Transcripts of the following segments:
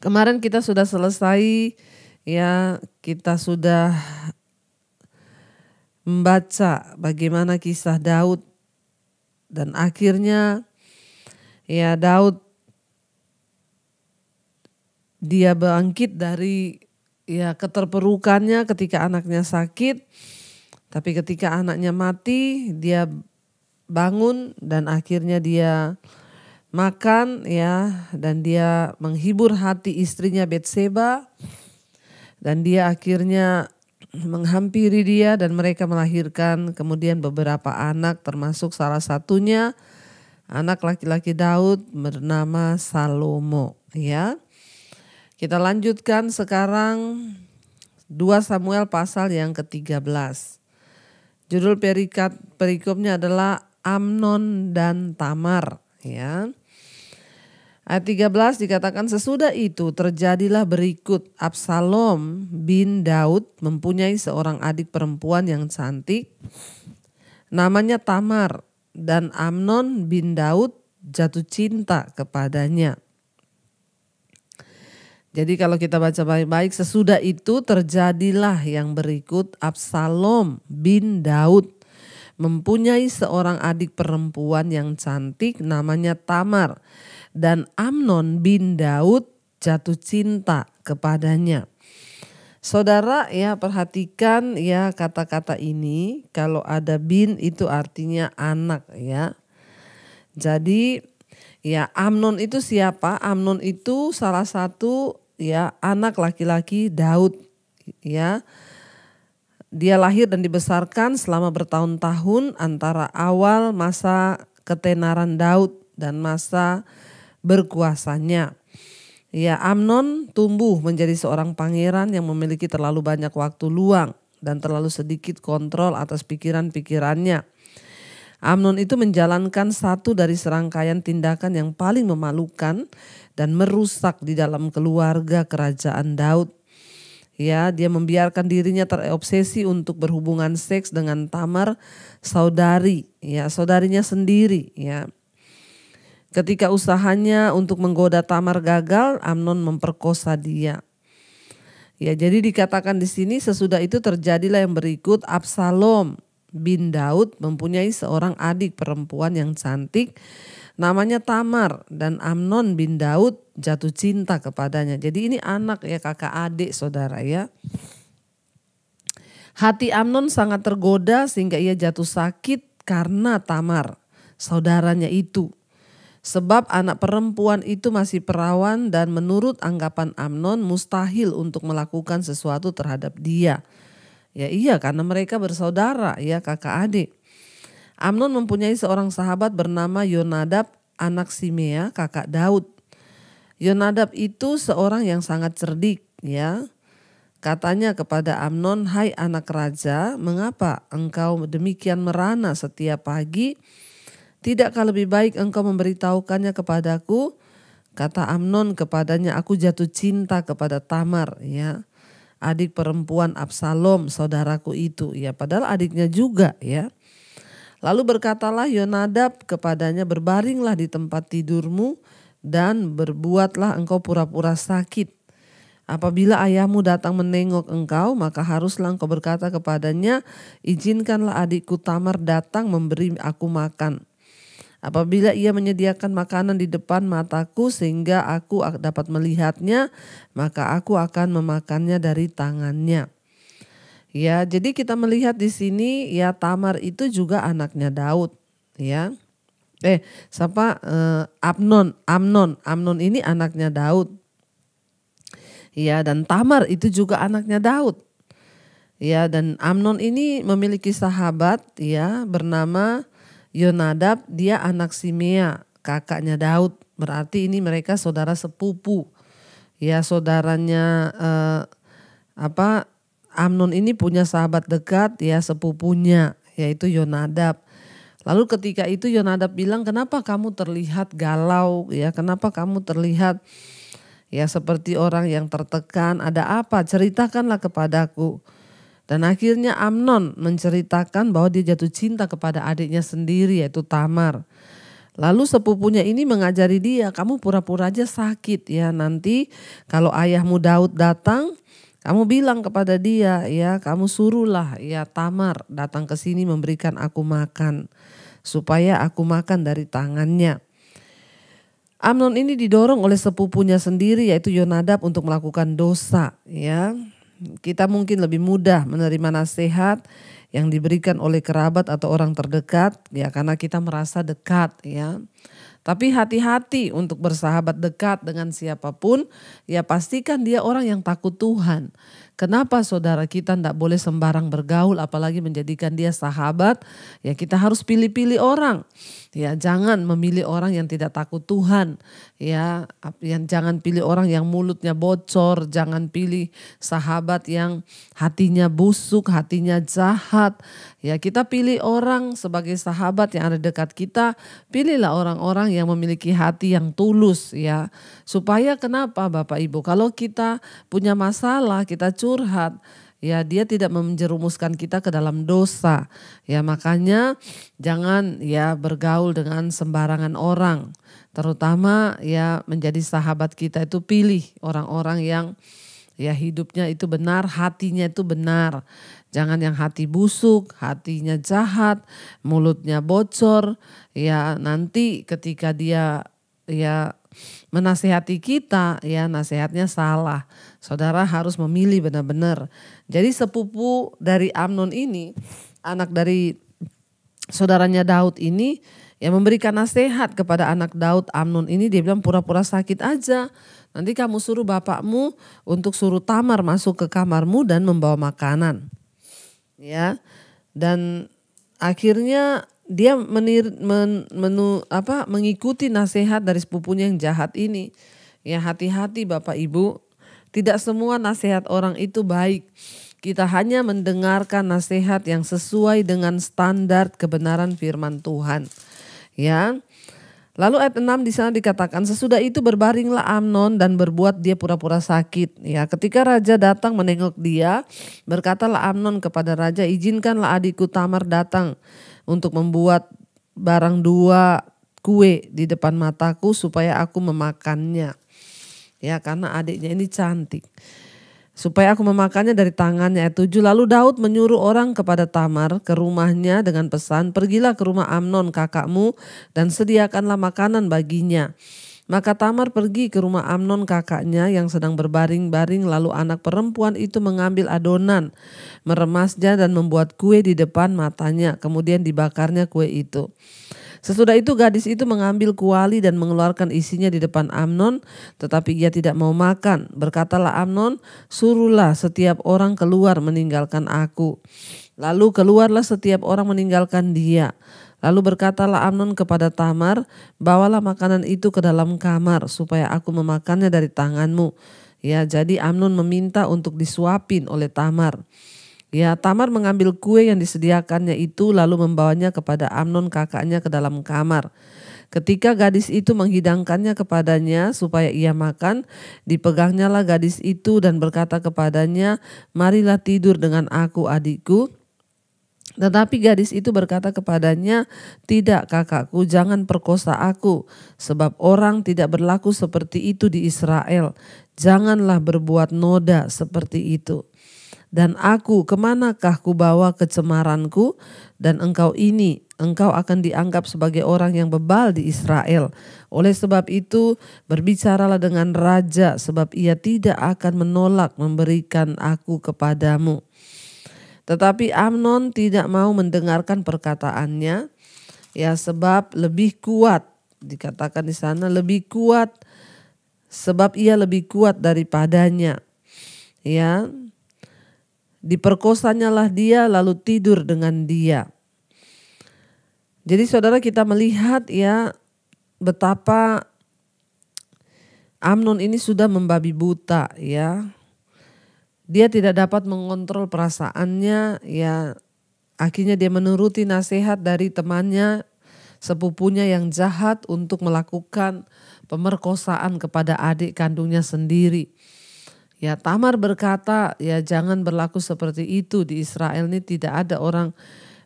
Kemarin kita sudah selesai ya, kita sudah membaca bagaimana kisah Daud dan akhirnya ya Daud dia bangkit dari ya keterperukannya ketika anaknya sakit, tapi ketika anaknya mati dia bangun dan akhirnya dia makan ya, dan dia menghibur hati istrinya Betseba dan dia akhirnya menghampiri dia dan mereka melahirkan kemudian beberapa anak, termasuk salah satunya anak laki-laki Daud bernama Salomo ya. Kita lanjutkan sekarang 2 Samuel pasal yang ke-13. Judul perikopnya adalah Amnon dan Tamar ya. Ayat 13 dikatakan, sesudah itu terjadilah berikut, Absalom bin Daud mempunyai seorang adik perempuan yang cantik namanya Tamar, dan Amnon bin Daud jatuh cinta kepadanya. Jadi kalau kita baca baik-baik, sesudah itu terjadilah yang berikut, Absalom bin Daud mempunyai seorang adik perempuan yang cantik namanya Tamar, dan Amnon bin Daud jatuh cinta kepadanya. Saudara ya, perhatikan ya kata-kata ini, kalau ada bin itu artinya anak ya. Jadi ya Amnon itu siapa? Amnon itu salah satu ya anak laki-laki Daud ya. Dia lahir dan dibesarkan selama bertahun-tahun antara awal masa ketenaran Daud dan masa berkuasanya. Ya, Amnon tumbuh menjadi seorang pangeran yang memiliki terlalu banyak waktu luang dan terlalu sedikit kontrol atas pikiran-pikirannya. Amnon itu menjalankan satu dari serangkaian tindakan yang paling memalukan dan merusak di dalam keluarga kerajaan Daud. Ya, dia membiarkan dirinya terobsesi untuk berhubungan seks dengan Tamar, saudarinya sendiri. Ya, ketika usahanya untuk menggoda Tamar gagal, Amnon memperkosa dia. Ya, jadi dikatakan di sini, sesudah itu terjadilah yang berikut, Absalom bin Daud mempunyai seorang adik perempuan yang cantik namanya Tamar, dan Amnon bin Daud jatuh cinta kepadanya. Jadi ini anak ya, kakak adik saudara ya. Hati Amnon sangat tergoda sehingga ia jatuh sakit karena Tamar saudaranya itu. Sebab anak perempuan itu masih perawan dan menurut anggapan Amnon mustahil untuk melakukan sesuatu terhadap dia. Ya iya, karena mereka bersaudara ya, kakak adik. Amnon mempunyai seorang sahabat bernama Yonadab anak Simea, kakak Daud. Yonadab itu seorang yang sangat cerdik ya. Katanya kepada Amnon, hai anak raja, mengapa engkau demikian merana setiap pagi? Tidakkah lebih baik engkau memberitahukannya kepadaku? Kata Amnon kepadanya, aku jatuh cinta kepada Tamar ya, adik perempuan Absalom saudaraku itu ya, padahal adiknya juga ya. Lalu berkatalah Yonadab kepadanya, berbaringlah di tempat tidurmu dan berbuatlah engkau pura-pura sakit. Apabila ayahmu datang menengok engkau, maka haruslah engkau berkata kepadanya, izinkanlah adikku Tamar datang memberi aku makan. Apabila ia menyediakan makanan di depan mataku sehingga aku dapat melihatnya, maka aku akan memakannya dari tangannya. Ya, jadi kita melihat di sini ya, Tamar itu juga anaknya Daud ya. Amnon ini anaknya Daud. Ya, dan Tamar itu juga anaknya Daud. Ya, dan Amnon ini memiliki sahabat ya bernama Yonadab, dia anak Simea, kakaknya Daud. Berarti ini mereka saudara sepupu. Ya, saudaranya Amnon ini punya sahabat dekat ya, sepupunya yaitu Yonadab. Lalu ketika itu Yonadab bilang, "Kenapa kamu terlihat galau? Ya, kenapa kamu terlihat ya seperti orang yang tertekan? Ada apa? Ceritakanlah kepadaku." Dan akhirnya Amnon menceritakan bahwa dia jatuh cinta kepada adiknya sendiri yaitu Tamar. Lalu sepupunya ini mengajari dia, kamu pura-pura aja sakit ya, nanti kalau ayahmu Daud datang, kamu bilang kepada dia ya, kamu suruhlah ya Tamar datang ke sini memberikan aku makan, supaya aku makan dari tangannya. Amnon ini didorong oleh sepupunya sendiri yaitu Yonadab untuk melakukan dosa ya. Kita mungkin lebih mudah menerima nasihat yang diberikan oleh kerabat atau orang terdekat ya, karena kita merasa dekat ya. Tapi hati-hati untuk bersahabat dekat dengan siapapun ya, pastikan dia orang yang takut Tuhan. Kenapa saudara, kita tidak boleh sembarang bergaul apalagi menjadikan dia sahabat ya, kita harus pilih-pilih orang ya, jangan memilih orang yang tidak takut Tuhan ya, jangan pilih orang yang mulutnya bocor, jangan pilih sahabat yang hatinya busuk, hatinya jahat ya. Kita pilih orang sebagai sahabat yang ada dekat kita, pilihlah orang-orang yang memiliki hati yang tulus ya. Supaya kenapa Bapak Ibu, kalau kita punya masalah kita curhat ya, dia tidak menjerumuskan kita ke dalam dosa ya. Makanya jangan ya bergaul dengan sembarangan orang, terutama ya menjadi sahabat kita itu pilih orang-orang yang ya hidupnya itu benar, hatinya itu benar. Jangan yang hati busuk, hatinya jahat, mulutnya bocor. Ya nanti ketika dia ya menasihati kita ya nasihatnya salah. Saudara harus memilih benar-benar. Jadi sepupu dari Amnon ini, anak dari saudaranya Daud ini, yang memberikan nasihat kepada anak Daud Amnon ini, dia bilang pura-pura sakit aja. Nanti kamu suruh bapakmu untuk suruh Tamar masuk ke kamarmu dan membawa makanan. Ya. Dan akhirnya dia mengikuti nasihat dari sepupunya yang jahat ini. Ya, hati-hati Bapak Ibu, tidak semua nasihat orang itu baik. Kita hanya mendengarkan nasihat yang sesuai dengan standar kebenaran firman Tuhan. Ya. Lalu ayat 6 di sana dikatakan, sesudah itu berbaringlah Amnon dan berbuat dia pura-pura sakit. Ya, ketika raja datang menengok dia, berkatalah Amnon kepada raja, izinkanlah adikku Tamar datang untuk membuat barang dua kue di depan mataku supaya aku memakannya. Ya, karena adiknya ini cantik. Supaya aku memakannya dari tangannya. Ayat 7, lalu Daud menyuruh orang kepada Tamar ke rumahnya dengan pesan, pergilah ke rumah Amnon kakakmu dan sediakanlah makanan baginya. Maka Tamar pergi ke rumah Amnon kakaknya yang sedang berbaring-baring, lalu anak perempuan itu mengambil adonan, meremasnya dan membuat kue di depan matanya, kemudian dibakarnya kue itu. Sesudah itu gadis itu mengambil kuali dan mengeluarkan isinya di depan Amnon, tetapi ia tidak mau makan. Berkatalah Amnon, suruhlah setiap orang keluar meninggalkan aku. Lalu keluarlah setiap orang meninggalkan dia. Lalu berkatalah Amnon kepada Tamar, bawalah makanan itu ke dalam kamar supaya aku memakannya dari tanganmu. Ya, jadi Amnon meminta untuk disuapin oleh Tamar. Ya, Tamar mengambil kue yang disediakannya itu lalu membawanya kepada Amnon kakaknya ke dalam kamar. Ketika gadis itu menghidangkannya kepadanya supaya ia makan, dipegangnyalah gadis itu dan berkata kepadanya, marilah tidur dengan aku adikku. Tetapi gadis itu berkata kepadanya, tidak kakakku, jangan perkosa aku, sebab orang tidak berlaku seperti itu di Israel. Janganlah berbuat noda seperti itu. Dan aku, kemanakah ku bawa kecemaranku? Dan engkau ini, engkau akan dianggap sebagai orang yang bebal di Israel. Oleh sebab itu, berbicaralah dengan raja, sebab ia tidak akan menolak memberikan aku kepadamu. Tetapi Amnon tidak mau mendengarkan perkataannya, ya sebab lebih kuat, dikatakan di sana lebih kuat, sebab ia lebih kuat daripadanya, ya. Diperkosanyalah dia lalu tidur dengan dia. Jadi saudara, kita melihat ya betapa Amnon ini sudah membabi buta ya. Dia tidak dapat mengontrol perasaannya ya. Akhirnya dia menuruti nasihat dari temannya, sepupunya yang jahat untuk melakukan pemerkosaan kepada adik kandungnya sendiri. Ya, Tamar berkata, ya jangan berlaku seperti itu, di Israel ini tidak ada orang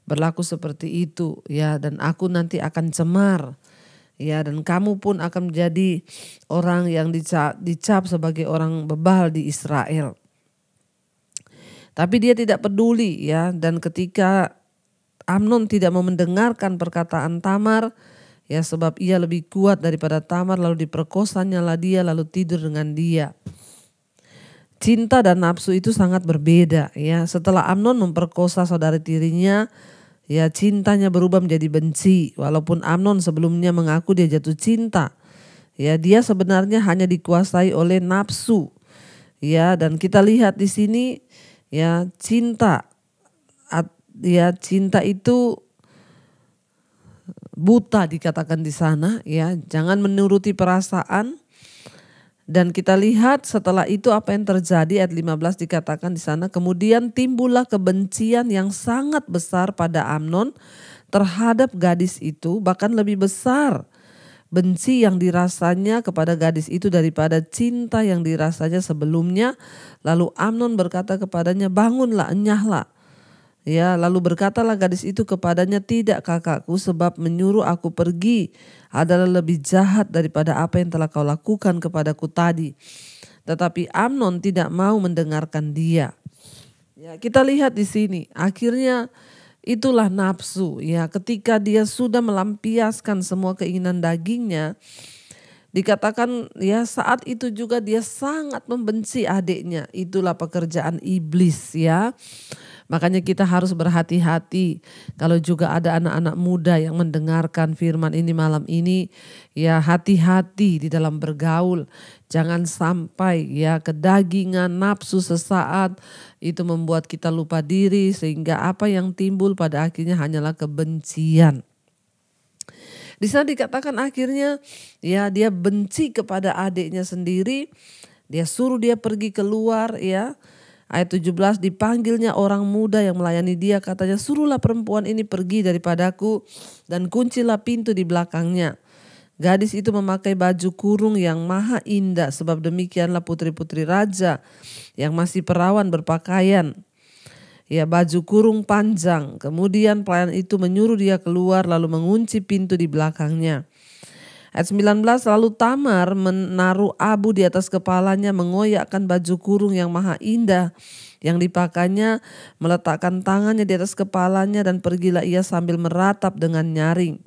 berlaku seperti itu ya, dan aku nanti akan cemar. Ya, dan kamu pun akan menjadi orang yang dicap sebagai orang bebal di Israel. Tapi dia tidak peduli ya, dan ketika Amnon tidak mau mendengarkan perkataan Tamar, ya sebab ia lebih kuat daripada Tamar, lalu diperkosanya lah dia, lalu tidur dengan dia. Cinta dan nafsu itu sangat berbeda ya. Setelah Amnon memperkosa saudari tirinya, ya cintanya berubah menjadi benci. Walaupun Amnon sebelumnya mengaku dia jatuh cinta, ya dia sebenarnya hanya dikuasai oleh nafsu. Ya, dan kita lihat di sini ya cinta itu buta dikatakan di sana ya. Jangan menuruti perasaan. Dan kita lihat setelah itu apa yang terjadi, ayat 15 dikatakan di sana, kemudian timbullah kebencian yang sangat besar pada Amnon terhadap gadis itu, bahkan lebih besar benci yang dirasanya kepada gadis itu daripada cinta yang dirasanya sebelumnya. Lalu Amnon berkata kepadanya, bangunlah, enyahlah. Ya, lalu berkatalah gadis itu kepadanya, tidak kakakku, sebab menyuruh aku pergi adalah lebih jahat daripada apa yang telah kau lakukan kepadaku tadi. Tetapi Amnon tidak mau mendengarkan dia. Ya, kita lihat di sini, akhirnya itulah nafsu. Ya, ketika dia sudah melampiaskan semua keinginan dagingnya, dikatakan ya saat itu juga dia sangat membenci adiknya. Itulah pekerjaan iblis ya. Makanya kita harus berhati-hati kalau juga ada anak-anak muda yang mendengarkan firman ini malam ini. Ya hati-hati di dalam bergaul. Jangan sampai ya kedagingan, nafsu sesaat itu membuat kita lupa diri. Sehingga apa yang timbul pada akhirnya hanyalah kebencian. Di sana dikatakan akhirnya ya dia benci kepada adiknya sendiri. Dia suruh dia pergi keluar ya. Ayat 17, dipanggilnya orang muda yang melayani dia, katanya suruhlah perempuan ini pergi daripadaku dan kuncilah pintu di belakangnya. Gadis itu memakai baju kurung yang maha indah, sebab demikianlah putri-putri raja yang masih perawan berpakaian. Ya baju kurung panjang, kemudian pelayan itu menyuruh dia keluar lalu mengunci pintu di belakangnya. Ayat 19, lalu Tamar menaruh abu di atas kepalanya, mengoyakkan baju kurung yang maha indah yang dipakainya, meletakkan tangannya di atas kepalanya dan pergilah ia sambil meratap dengan nyaring.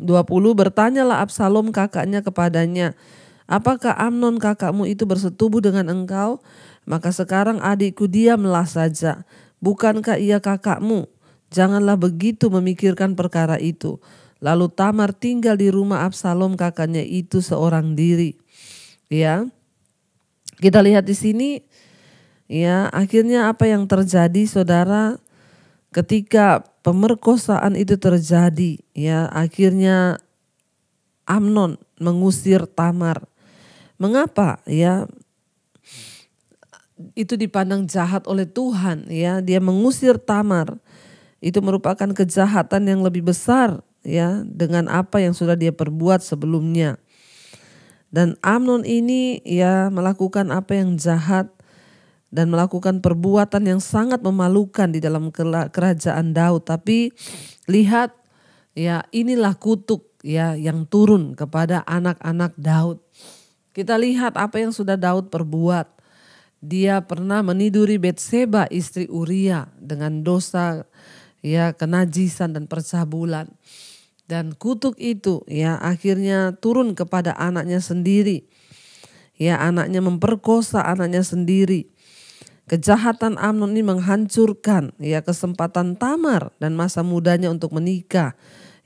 20, bertanyalah Absalom kakaknya kepadanya, apakah Amnon kakakmu itu bersetubuh dengan engkau? Maka sekarang adikku diamlah saja, bukankah ia kakakmu? Janganlah begitu memikirkan perkara itu. Lalu Tamar tinggal di rumah Absalom kakaknya itu seorang diri. Ya. Kita lihat di sini ya, akhirnya apa yang terjadi Saudara ketika pemerkosaan itu terjadi ya, akhirnya Amnon mengusir Tamar. Mengapa? Ya. Itu dipandang jahat oleh Tuhan ya, dia mengusir Tamar. Itu merupakan kejahatan yang lebih besar ya, dengan apa yang sudah dia perbuat sebelumnya. Dan Amnon ini ya melakukan apa yang jahat dan melakukan perbuatan yang sangat memalukan di dalam kerajaan Daud. Tapi lihat ya, inilah kutuk ya yang turun kepada anak-anak Daud. Kita lihat apa yang sudah Daud perbuat. Dia pernah meniduri Betseba istri Uria dengan dosa ya kenajisan dan percabulan. Dan kutuk itu ya akhirnya turun kepada anaknya sendiri. Ya anaknya memperkosa anaknya sendiri. Kejahatan Amnon ini menghancurkan ya kesempatan Tamar dan masa mudanya untuk menikah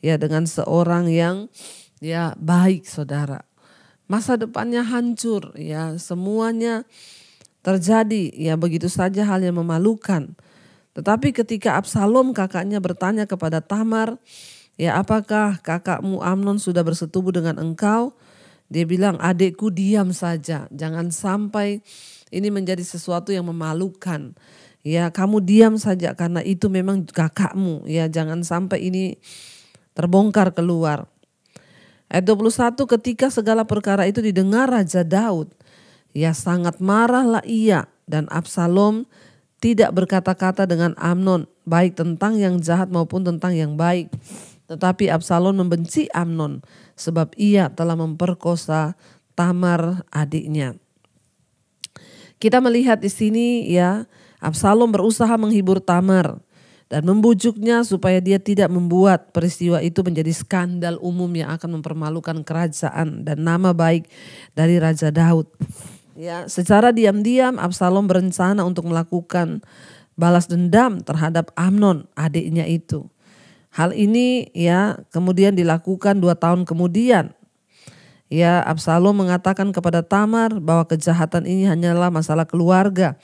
ya dengan seorang yang ya baik Saudara. Masa depannya hancur ya, semuanya terjadi ya begitu saja, hal yang memalukan. Tetapi ketika Absalom kakaknya bertanya kepada Tamar, ya apakah kakakmu Amnon sudah bersetubuh dengan engkau? Dia bilang, adikku diam saja. Jangan sampai ini menjadi sesuatu yang memalukan. Ya kamu diam saja karena itu memang kakakmu. Ya jangan sampai ini terbongkar keluar. Ayat 21, ketika segala perkara itu didengar Raja Daud, ya sangat marahlah ia dan Absalom tidak berkata-kata dengan Amnon, baik tentang yang jahat maupun tentang yang baik. Tetapi Absalom membenci Amnon sebab ia telah memperkosa Tamar adiknya. Kita melihat di sini ya, Absalom berusaha menghibur Tamar dan membujuknya supaya dia tidak membuat peristiwa itu menjadi skandal umum yang akan mempermalukan kerajaan dan nama baik dari Raja Daud. Ya, secara diam-diam Absalom berencana untuk melakukan balas dendam terhadap Amnon adiknya itu. Hal ini ya kemudian dilakukan 2 tahun kemudian. Ya, Absalom mengatakan kepada Tamar bahwa kejahatan ini hanyalah masalah keluarga.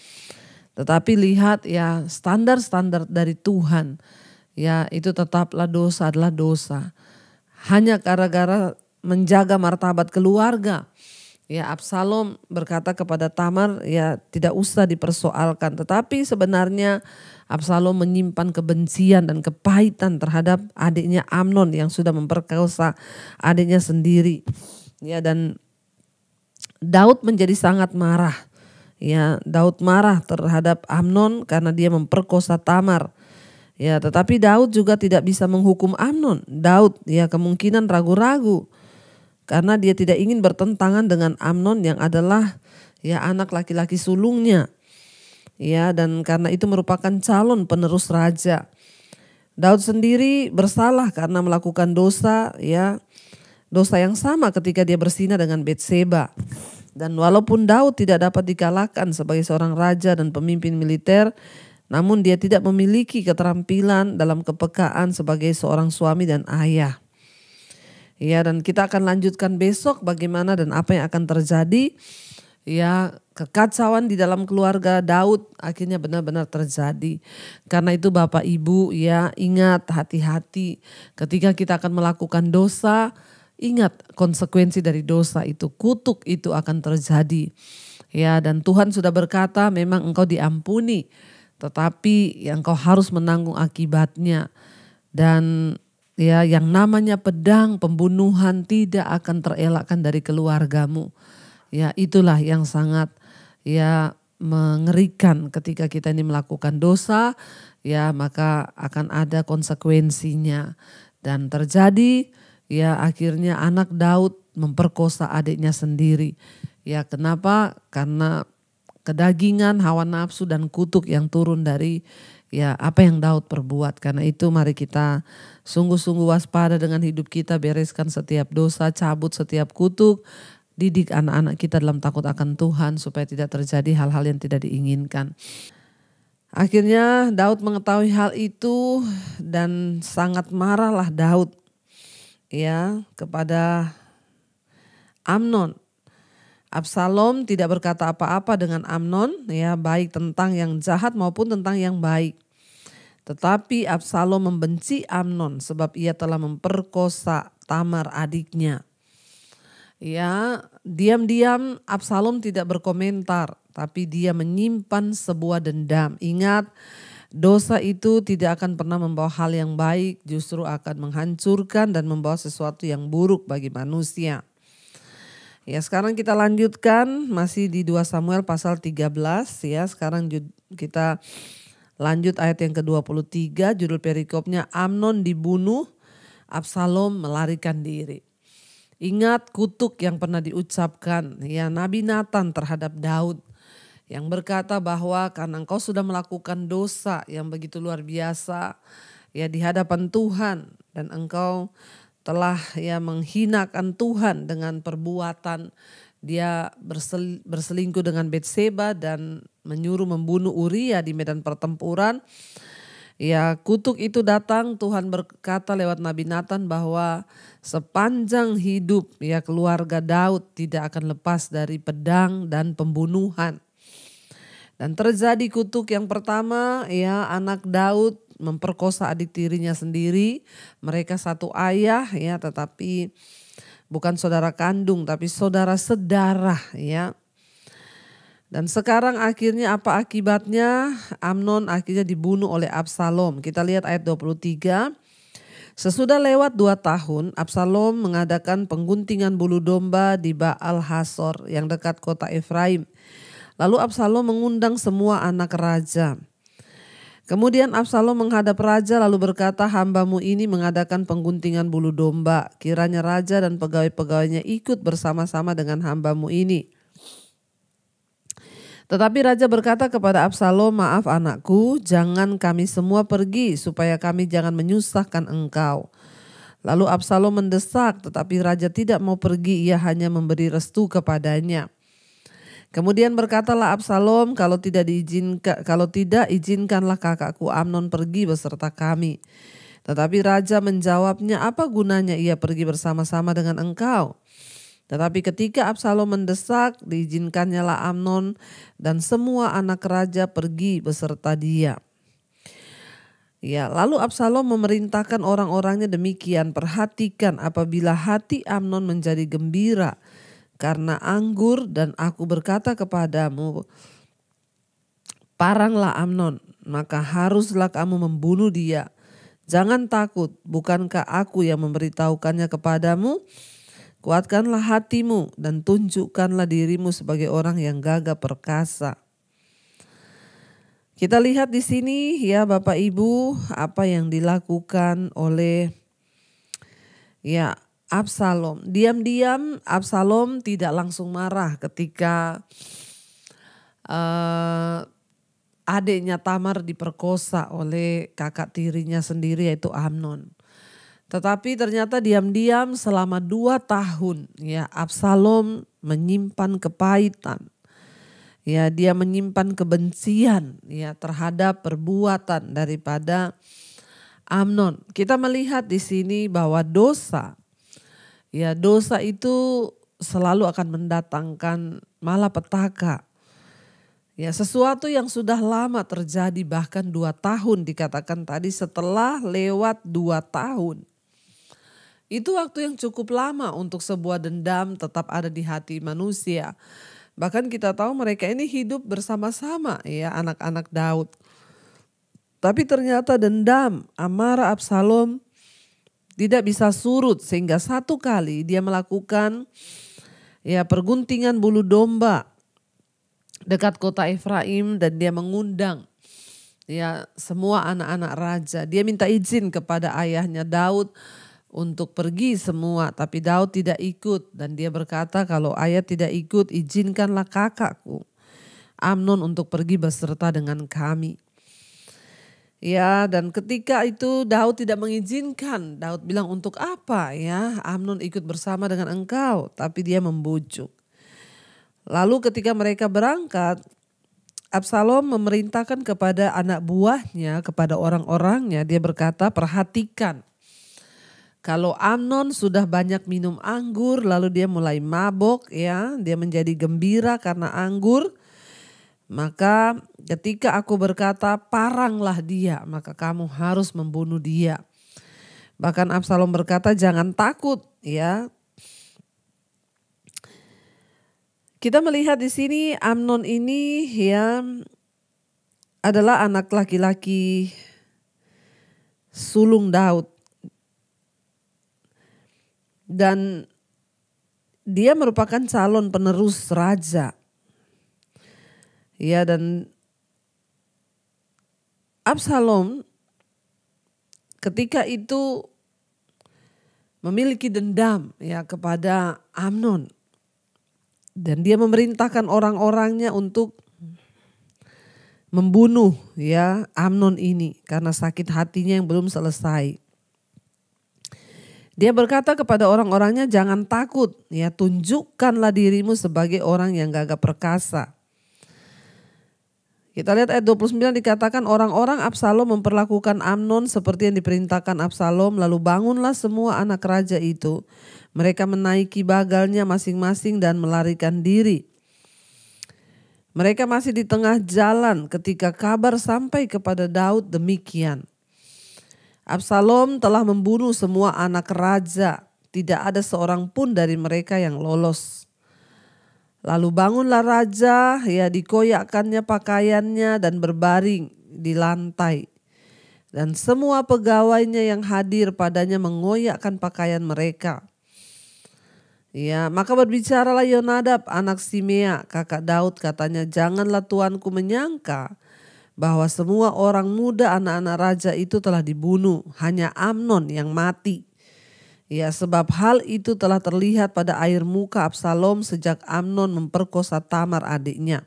Tetapi lihat ya, standar-standar dari Tuhan ya itu tetaplah dosa adalah dosa. Hanya gara-gara menjaga martabat keluarga ya Absalom berkata kepada Tamar ya tidak usah dipersoalkan. Tetapi sebenarnya Absalom menyimpan kebencian dan kepahitan terhadap adiknya Amnon yang sudah memperkosa adiknya sendiri. Ya, dan Daud menjadi sangat marah. Ya, Daud marah terhadap Amnon karena dia memperkosa Tamar. Ya, tetapi Daud juga tidak bisa menghukum Amnon. Daud ya kemungkinan ragu-ragu karena dia tidak ingin bertentangan dengan Amnon yang adalah ya anak laki-laki sulungnya. Ya, dan karena itu merupakan calon penerus raja. Daud sendiri bersalah karena melakukan dosa ya. Dosa yang sama ketika dia berzina dengan Betseba. Dan walaupun Daud tidak dapat dikalahkan sebagai seorang raja dan pemimpin militer, namun dia tidak memiliki keterampilan dalam kepekaan sebagai seorang suami dan ayah. Ya, dan kita akan lanjutkan besok bagaimana dan apa yang akan terjadi. Ya, kekacauan di dalam keluarga Daud akhirnya benar-benar terjadi. Karena itu Bapak Ibu ya ingat, hati-hati ketika kita akan melakukan dosa. Ingat konsekuensi dari dosa itu, kutuk itu akan terjadi. Ya, dan Tuhan sudah berkata memang engkau diampuni, tetapi yang engkau harus menanggung akibatnya. Dan ya yang namanya pedang pembunuhan tidak akan terelakkan dari keluargamu. Ya, itulah yang sangat ya mengerikan ketika kita ini melakukan dosa, ya maka akan ada konsekuensinya dan terjadi. Ya, akhirnya anak Daud memperkosa adiknya sendiri. Ya, kenapa? Karena kedagingan, hawa nafsu dan kutuk yang turun dari ya apa yang Daud perbuat. Karena itu mari kita sungguh-sungguh waspada dengan hidup kita, bereskan setiap dosa, cabut setiap kutuk, didik anak-anak kita dalam takut akan Tuhan supaya tidak terjadi hal-hal yang tidak diinginkan. Akhirnya Daud mengetahui hal itu dan sangat marahlah Daud ya kepada Amnon. Absalom tidak berkata apa-apa dengan Amnon ya, baik tentang yang jahat maupun tentang yang baik. Tetapi Absalom membenci Amnon sebab ia telah memperkosa Tamar adiknya. Ya, diam-diam Absalom tidak berkomentar, tapi dia menyimpan sebuah dendam. Ingat, dosa itu tidak akan pernah membawa hal yang baik, justru akan menghancurkan dan membawa sesuatu yang buruk bagi manusia. Ya, sekarang kita lanjutkan masih di 2 Samuel pasal 13 ya. Sekarang kita lanjut ayat yang ke-23, judul perikopnya Amnon dibunuh, Absalom melarikan diri. Ingat kutuk yang pernah diucapkan ya Nabi Nathan terhadap Daud, yang berkata bahwa karena engkau sudah melakukan dosa yang begitu luar biasa ya di hadapan Tuhan dan engkau telah ya menghinakan Tuhan dengan perbuatan dia berselingkuh dengan Betseba dan menyuruh membunuh Uria di medan pertempuran. Ya, kutuk itu datang. Tuhan berkata lewat Nabi Nathan bahwa sepanjang hidup ya keluarga Daud tidak akan lepas dari pedang dan pembunuhan. Dan terjadi kutuk yang pertama ya, anak Daud memperkosa adik tirinya sendiri. Mereka satu ayah ya, tetapi bukan saudara kandung tapi saudara sedarah ya. Dan sekarang akhirnya apa akibatnya? Amnon akhirnya dibunuh oleh Absalom. Kita lihat ayat 23. Sesudah lewat 2 tahun, Absalom mengadakan pengguntingan bulu domba di Baal Hasor yang dekat kota Efraim. Lalu Absalom mengundang semua anak raja. Kemudian Absalom menghadap raja lalu berkata, "Hambamu ini mengadakan pengguntingan bulu domba. Kiranya raja dan pegawai-pegawainya ikut bersama-sama dengan hambamu ini." Tetapi raja berkata kepada Absalom, "Maaf anakku, jangan kami semua pergi supaya kami jangan menyusahkan engkau." Lalu Absalom mendesak, tetapi raja tidak mau pergi, ia hanya memberi restu kepadanya. Kemudian berkatalah Absalom, "Kalau tidak izinkanlah kakakku Amnon pergi beserta kami." Tetapi raja menjawabnya, "Apa gunanya ia pergi bersama-sama dengan engkau?" Tetapi ketika Absalom mendesak, diizinkannyalah Amnon dan semua anak raja pergi beserta dia. Ya, lalu Absalom memerintahkan orang-orangnya demikian, "Perhatikan apabila hati Amnon menjadi gembira karena anggur dan aku berkata kepadamu, paranglah Amnon, maka haruslah kamu membunuh dia. Jangan takut, bukankah aku yang memberitahukannya kepadamu? Kuatkanlah hatimu dan tunjukkanlah dirimu sebagai orang yang gagah perkasa." Kita lihat di sini ya Bapak Ibu, apa yang dilakukan oleh ya Absalom. Diam-diam Absalom tidak langsung marah ketika adiknya Tamar diperkosa oleh kakak tirinya sendiri yaitu Amnon. Tetapi ternyata diam-diam selama 2 tahun ya Absalom menyimpan kepahitan. Ya, dia menyimpan kebencian ya terhadap perbuatan daripada Amnon. Kita melihat di sini bahwa dosa, ya dosa itu selalu akan mendatangkan malapetaka. Ya, sesuatu yang sudah lama terjadi bahkan 2 tahun dikatakan tadi setelah lewat 2 tahun. Itu waktu yang cukup lama untuk sebuah dendam tetap ada di hati manusia. Bahkan kita tahu mereka ini hidup bersama-sama ya anak-anak Daud. Tapi ternyata dendam, amarah Absalom tidak bisa surut sehingga satu kali dia melakukan ya perguntingan bulu domba dekat kota Efraim dan dia mengundang ya semua anak-anak raja. Dia minta izin kepada ayahnya Daud untuk pergi semua, tapi Daud tidak ikut dan dia berkata, "Kalau ayah tidak ikut, izinkanlah kakakku Amnon untuk pergi beserta dengan kami." Ya, dan ketika itu Daud tidak mengizinkan. Daud bilang, "Untuk apa ya Amnon ikut bersama dengan engkau?" Tapi dia membujuk. Lalu ketika mereka berangkat, Absalom memerintahkan kepada anak buahnya, kepada orang-orangnya, dia berkata, "Perhatikan, kalau Amnon sudah banyak minum anggur, lalu dia mulai mabok ya, dia menjadi gembira karena anggur, maka ketika aku berkata paranglah dia, maka kamu harus membunuh dia." Bahkan Absalom berkata, "Jangan takut ya." Kita melihat di sini Amnon ini ya adalah anak laki-laki sulung Daud. Dan dia merupakan calon penerus raja. Ya, dan Absalom ketika itu memiliki dendam ya kepada Amnon. Dan dia memerintahkan orang-orangnya untuk membunuh ya Amnon ini karena sakit hatinya yang belum selesai. Dia berkata kepada orang-orangnya, "Jangan takut ya, tunjukkanlah dirimu sebagai orang yang gagah perkasa." Kita lihat ayat 29 dikatakan orang-orang Absalom memperlakukan Amnon seperti yang diperintahkan Absalom. Lalu bangunlah semua anak raja itu. Mereka menaiki bagalnya masing-masing dan melarikan diri. Mereka masih di tengah jalan ketika kabar sampai kepada Daud demikian. Absalom telah membunuh semua anak raja. Tidak ada seorang pun dari mereka yang lolos. Lalu bangunlah raja, ya dikoyakkannya pakaiannya dan berbaring di lantai. Dan semua pegawainya yang hadir padanya mengoyakkan pakaian mereka. Ya, maka berbicaralah Yonadab anak Simea, kakak Daud, katanya, "Janganlah tuanku menyangka bahwa semua orang muda anak-anak raja itu telah dibunuh, hanya Amnon yang mati. Ya, sebab hal itu telah terlihat pada air muka Absalom sejak Amnon memperkosa Tamar adiknya.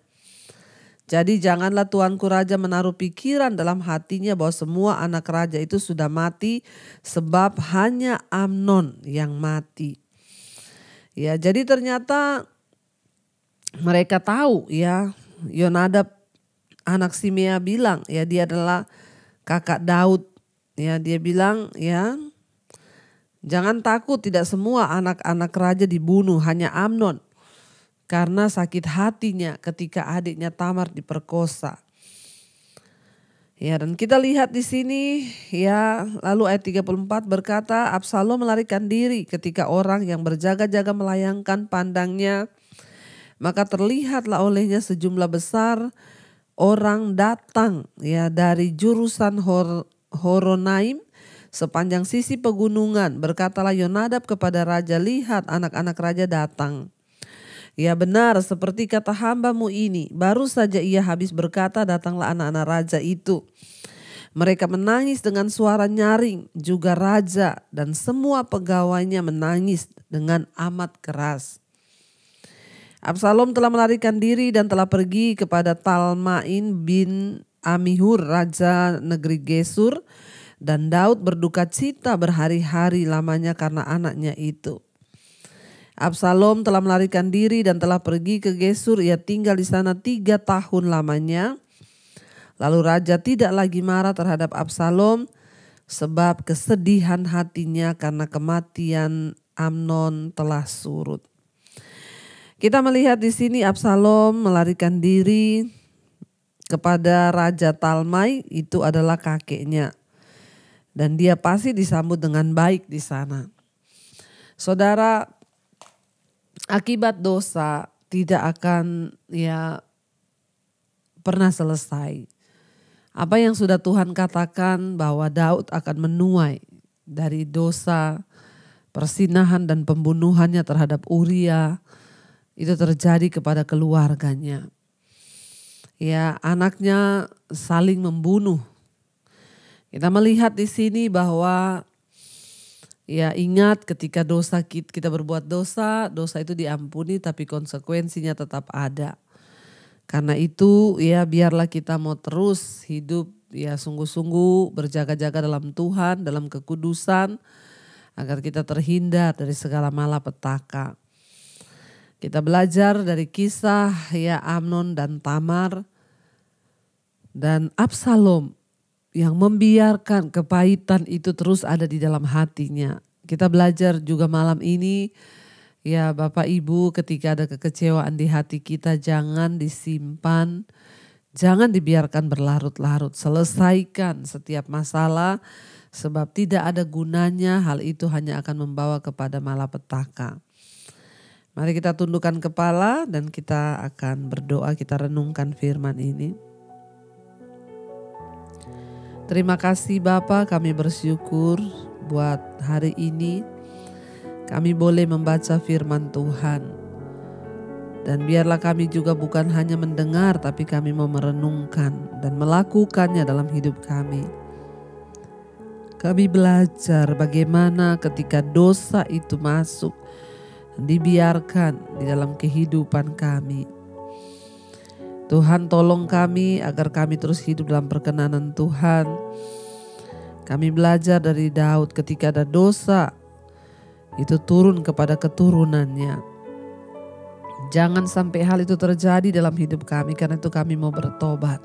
Jadi janganlah tuanku raja menaruh pikiran dalam hatinya bahwa semua anak raja itu sudah mati, sebab hanya Amnon yang mati. Ya, jadi ternyata mereka tahu ya, Yonadab anak Simea bilang ya, dia adalah kakak Daud. Ya, dia bilang ya, jangan takut, tidak semua anak-anak raja dibunuh, hanya Amnon. Karena sakit hatinya ketika adiknya Tamar diperkosa. Ya, dan kita lihat di sini ya, lalu ayat 34 berkata, Absalom melarikan diri ketika orang yang berjaga-jaga melayangkan pandangnya, maka terlihatlah olehnya sejumlah besar orang datang ya dari jurusan Horonaim sepanjang sisi pegunungan. Berkatalah Yonadab kepada raja, lihat anak-anak raja datang. Ya benar seperti kata hambamu ini, baru saja ia habis berkata datanglah anak-anak raja itu. Mereka menangis dengan suara nyaring, juga raja dan semua pegawainya menangis dengan amat keras. Absalom telah melarikan diri dan telah pergi kepada Talmain bin Amihur, raja negeri Gesur. Dan Daud berduka cita berhari-hari lamanya karena anaknya itu. Absalom telah melarikan diri dan telah pergi ke Gesur, ia tinggal di sana 3 tahun lamanya. Lalu raja tidak lagi marah terhadap Absalom sebab kesedihan hatinya karena kematian Amnon telah surut. Kita melihat di sini Absalom melarikan diri kepada Raja Talmai, itu adalah kakeknya. Dan dia pasti disambut dengan baik di sana. Saudara, akibat dosa tidak akan ya pernah selesai. Apa yang sudah Tuhan katakan bahwa Daud akan menuai dari dosa, persinahan dan pembunuhannya terhadap Uria itu terjadi kepada keluarganya. Ya, anaknya saling membunuh. Kita melihat di sini bahwa ya ingat ketika dosa kita berbuat dosa, dosa itu diampuni tapi konsekuensinya tetap ada. Karena itu ya biarlah kita mau terus hidup ya sungguh-sungguh berjaga-jaga dalam Tuhan, dalam kekudusan. Agar kita terhindar dari segala malapetaka. Kita belajar dari kisah ya Amnon dan Tamar dan Absalom. Yang membiarkan kepahitan itu terus ada di dalam hatinya. Kita belajar juga malam ini, ya Bapak Ibu, ketika ada kekecewaan di hati kita jangan disimpan, jangan dibiarkan berlarut-larut. Selesaikan setiap masalah sebab tidak ada gunanya, hal itu hanya akan membawa kepada malapetaka. Mari kita tundukkan kepala dan kita akan berdoa, kita renungkan firman ini. Terima kasih Bapa, kami bersyukur buat hari ini kami boleh membaca firman Tuhan. Dan biarlah kami juga bukan hanya mendengar tapi kami mau merenungkan dan melakukannya dalam hidup kami. Kami belajar bagaimana ketika dosa itu masuk dibiarkan di dalam kehidupan kami. Tuhan tolong kami agar kami terus hidup dalam perkenanan Tuhan. Kami belajar dari Daud ketika ada dosa itu turun kepada keturunannya. Jangan sampai hal itu terjadi dalam hidup kami, karena itu kami mau bertobat.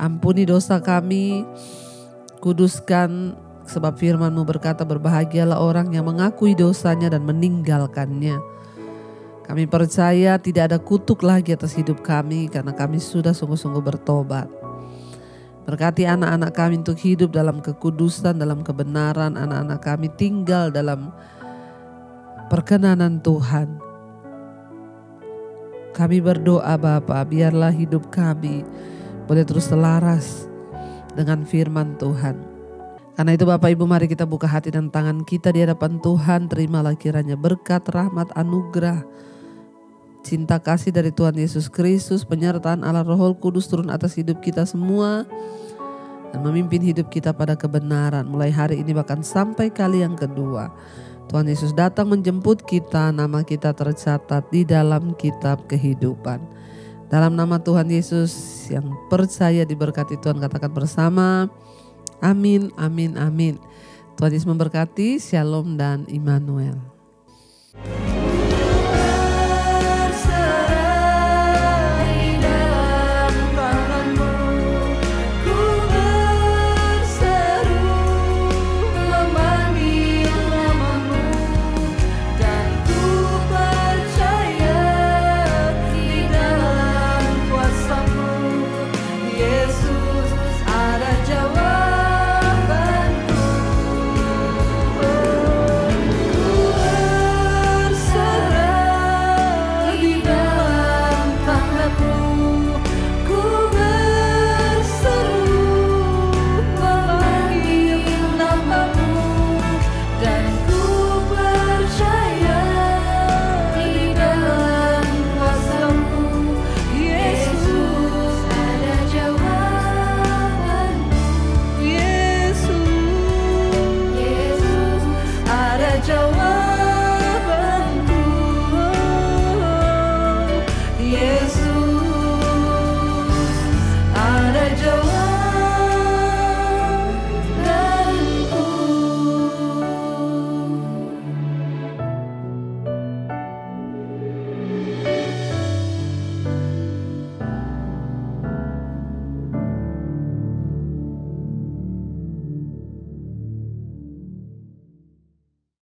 Ampuni dosa kami, kuduskan sebab firman-Mu berkata berbahagialah orang yang mengakui dosanya dan meninggalkannya. Kami percaya tidak ada kutuk lagi atas hidup kami karena kami sudah sungguh-sungguh bertobat. Berkati anak-anak kami untuk hidup dalam kekudusan, dalam kebenaran. Anak-anak kami tinggal dalam perkenanan Tuhan. Kami berdoa Bapa, biarlah hidup kami boleh terus selaras dengan firman Tuhan. Karena itu Bapak Ibu, mari kita buka hati dan tangan kita di hadapan Tuhan. Terimalah kiranya berkat, rahmat, anugerah cinta kasih dari Tuhan Yesus Kristus, penyertaan Allah Roh Kudus turun atas hidup kita semua dan memimpin hidup kita pada kebenaran mulai hari ini bahkan sampai kali yang kedua. Tuhan Yesus datang menjemput kita, nama kita tercatat di dalam kitab kehidupan. Dalam nama Tuhan Yesus yang percaya diberkati Tuhan, katakan bersama, amin, amin, amin. Tuhan Yesus memberkati, shalom dan Immanuel.